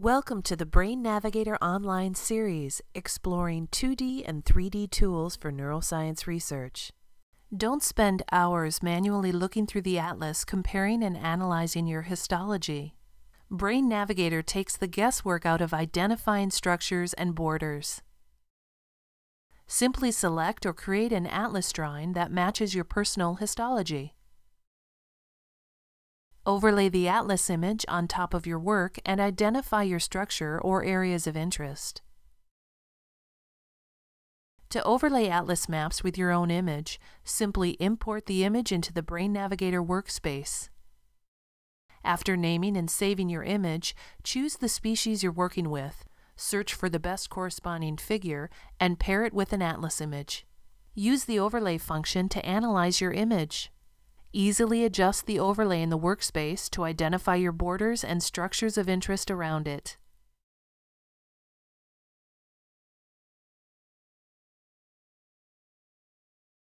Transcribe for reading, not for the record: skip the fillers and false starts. Welcome to the Brain Navigator online series, exploring 2D and 3D tools for neuroscience research. Don't spend hours manually looking through the atlas comparing and analyzing your histology. Brain Navigator takes the guesswork out of identifying structures and borders. Simply select or create an atlas drawing that matches your personal histology. Overlay the atlas image on top of your work and identify your structure or areas of interest. To overlay atlas maps with your own image, simply import the image into the Brain Navigator workspace. After naming and saving your image, choose the species you're working with, search for the best corresponding figure, and pair it with an atlas image. Use the overlay function to analyze your image. Easily adjust the overlay in the workspace to identify your borders and structures of interest around it.